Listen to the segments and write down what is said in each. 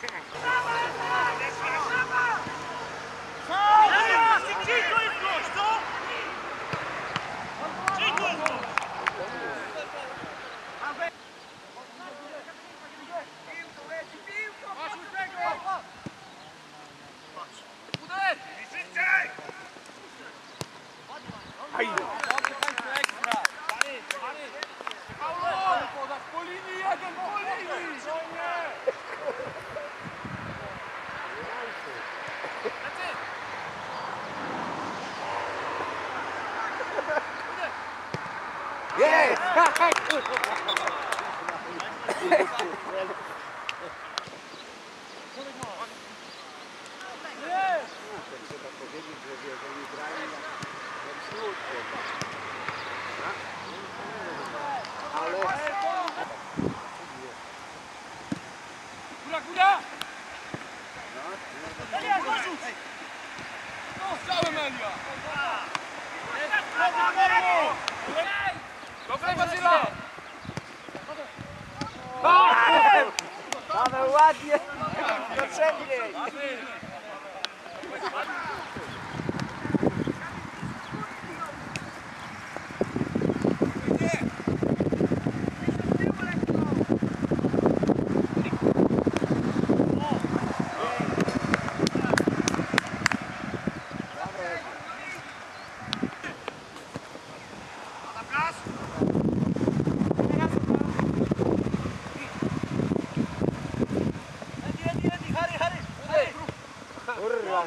Yes! Ładnie! Potrzebnie!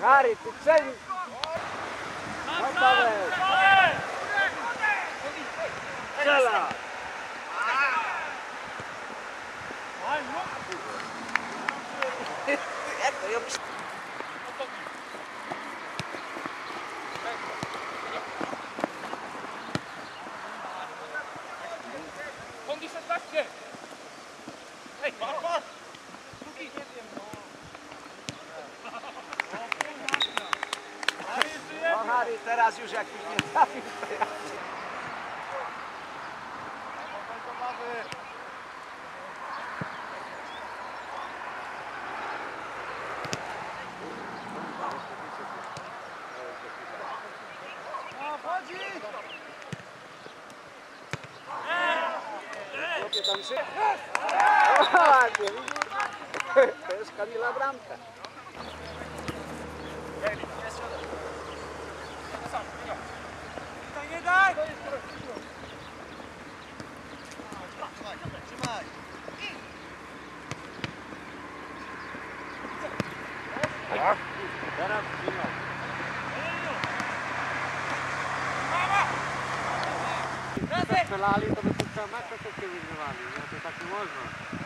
Harry, ty celi! Strzela! Jak to ją... Teraz już jak już nie trafił, to ja... To jest Kamila Bramka. Nie daj! Trzymaj, trzymaj! Teraz trzymaj! Strzelali, to by tu trzeba metrę wygrywali, nie? To tak nie można.